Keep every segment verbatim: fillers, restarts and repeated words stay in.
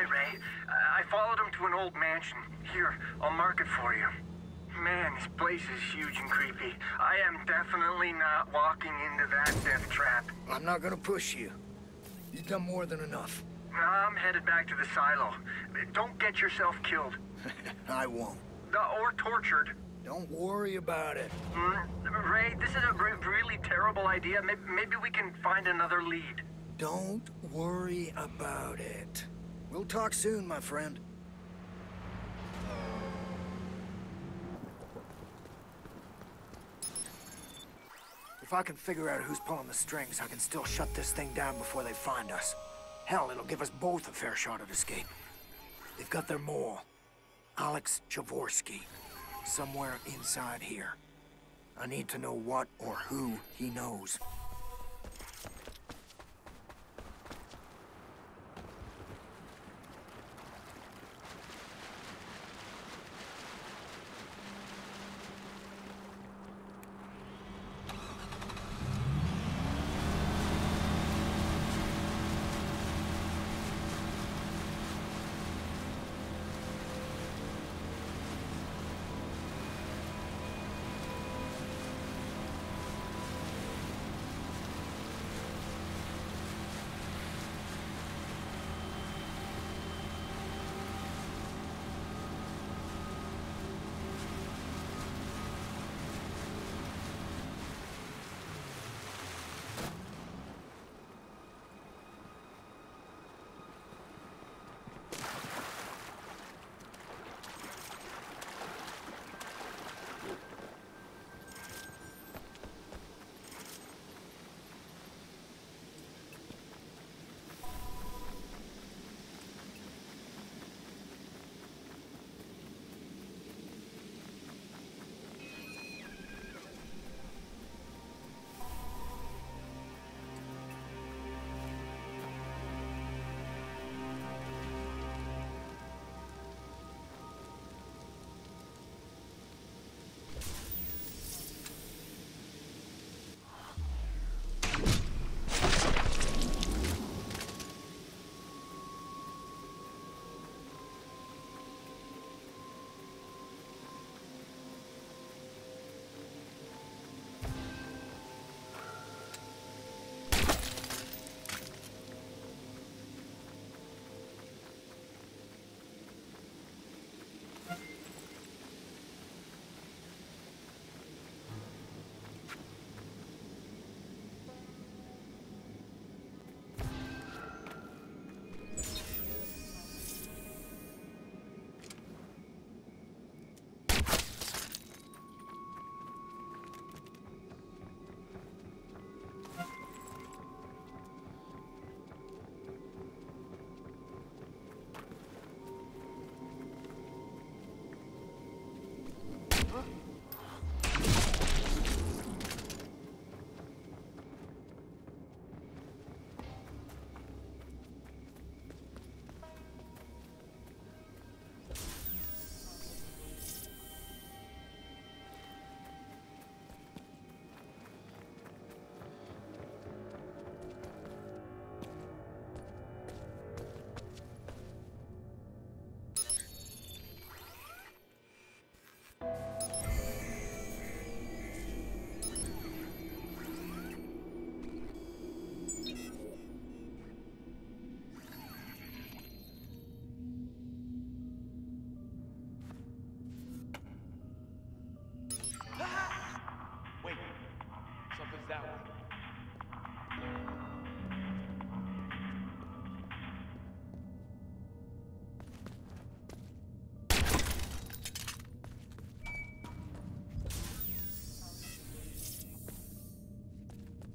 way, Ray. I followed him to an old mansion. Here, I'll mark it for you. Man, this place is huge and creepy. I am definitely not walking into that death trap. I'm not gonna push you. You've done more than enough. Now I'm headed back to the silo. Don't get yourself killed. I won't. Or tortured. Don't worry about it. Mm, Ray, this is a re really terrible idea. Maybe, maybe we can find another lead. Don't worry about it. We'll talk soon, my friend. If I can figure out who's pulling the strings, I can still shut this thing down before they find us. Hell, it'll give us both a fair shot at escape. They've got their mole. Alex Chavorsky. Somewhere inside here. I need to know what or who he knows. That one.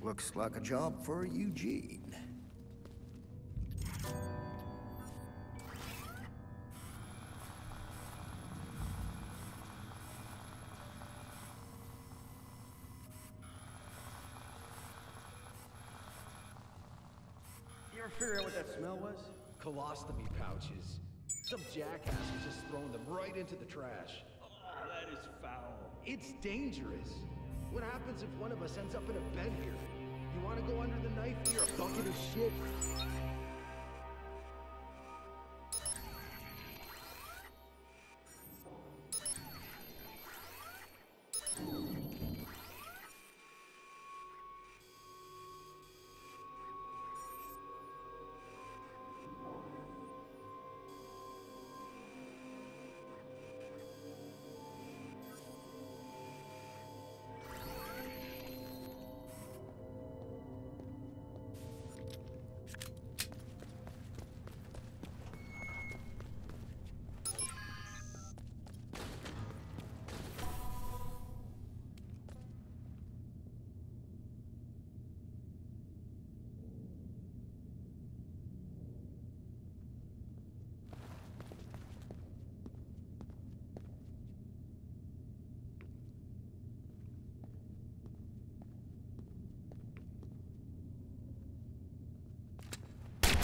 Looks like a job for Eugene. Figure out what that smell was? Colostomy pouches. Some jackass was just throwing them right into the trash. Oh, that is foul. It's dangerous. What happens if one of us ends up in a bed here? You want to go under the knife near a bucket of shit?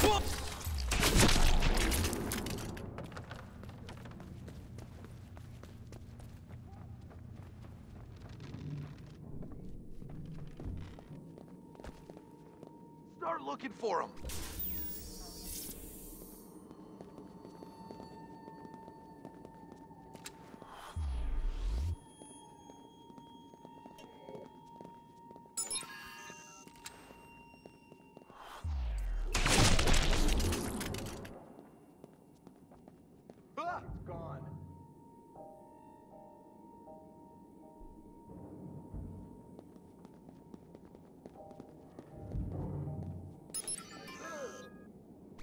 Start looking for him.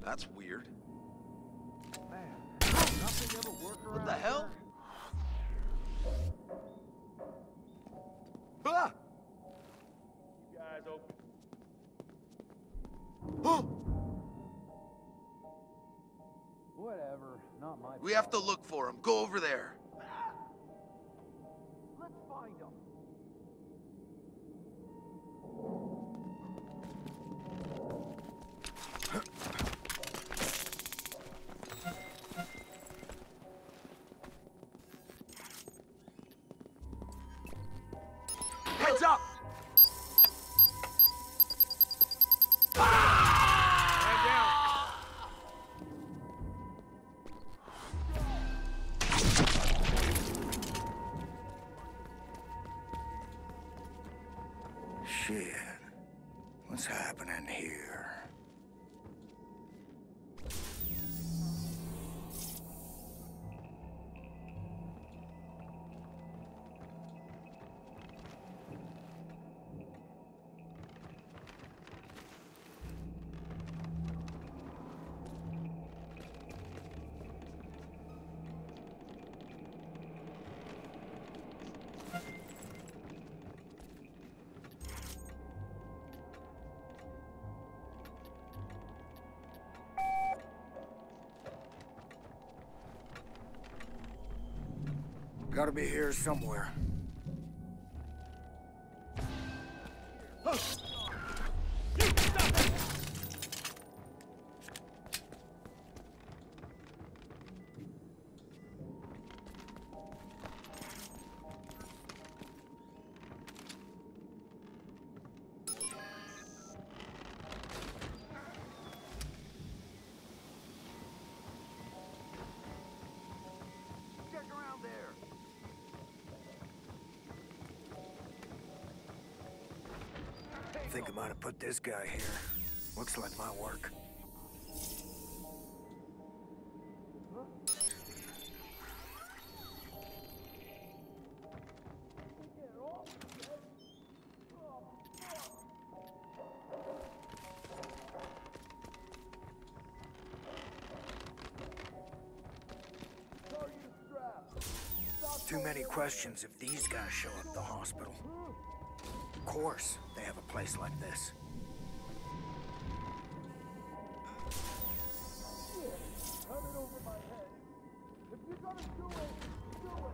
That's weird. Man, nothing ever worked around. What the hell? Ah! Keep your eyes open. Huh? Whatever, not my. We problem. Have to look for him. Go over there. Ah! Let's find him. Gotta be here somewhere. I think I might have put this guy here. Looks like my work. Too many questions if these guys show up at the hospital. Of course. They have a place like this. Turn it over my head. If you're gonna do it, do it.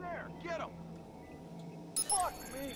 There, get him. Fuck me.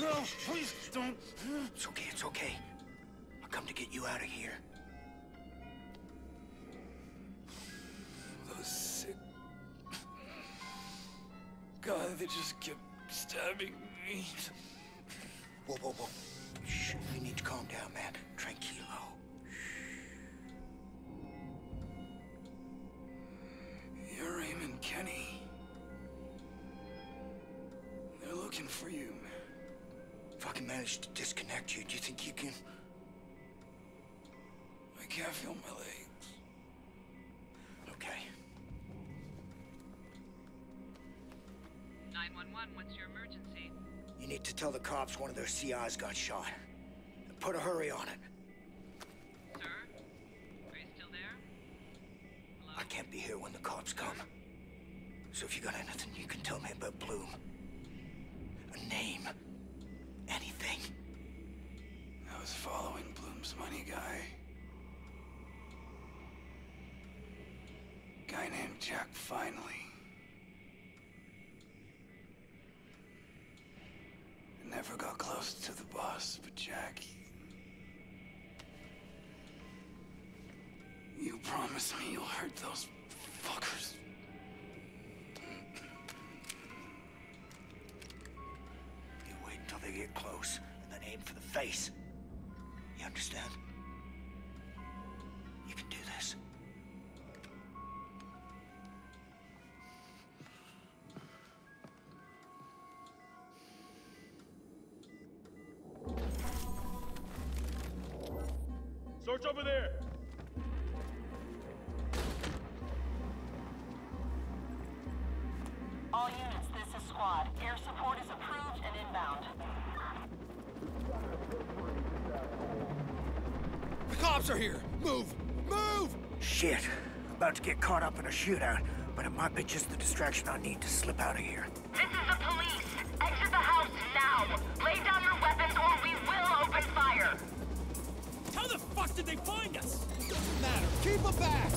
No, please don't. It's okay, it's okay. I'll come to get you out of here. Those sick... God, they just kept stabbing me. Whoa, whoa, whoa. Shh, you need to calm down, man. Tranquilo. Shh. You're Raymond Kenny. They're looking for you. If I can manage to disconnect you, do you think you can? I can't feel my legs. Okay. nine one one, what's your emergency? You need to tell the cops one of their C Is got shot. And put a hurry on it. Sir? Are you still there? Hello? I can't be here when the cops come. So if you got anything you can tell me about Bloom. A name. Anything. I was following Bloom's money guy. Guy named Jack, finally. I never got close to the boss, but Jack, he... You promised me you'll hurt those fuckers. You wait until they get close, and then aim for the face. You understand? You can do this. Search over there! All units, this is squad. Air support is approved and inbound. The cops are here! Move! Move! Shit. I'm about to get caught up in a shootout, but it might be just the distraction I need to slip out of here. This is the police! Exit the house now! Lay down your weapons or we will open fire! How the fuck did they find us? Doesn't matter. Keep them back!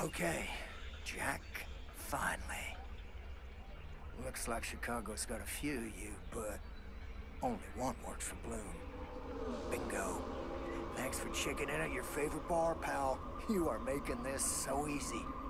Okay, Jack, finally. Looks like Chicago's got a few of you, but only one works for Bloom. Bingo. Thanks for checking in at your favorite bar, pal. You are making this so easy.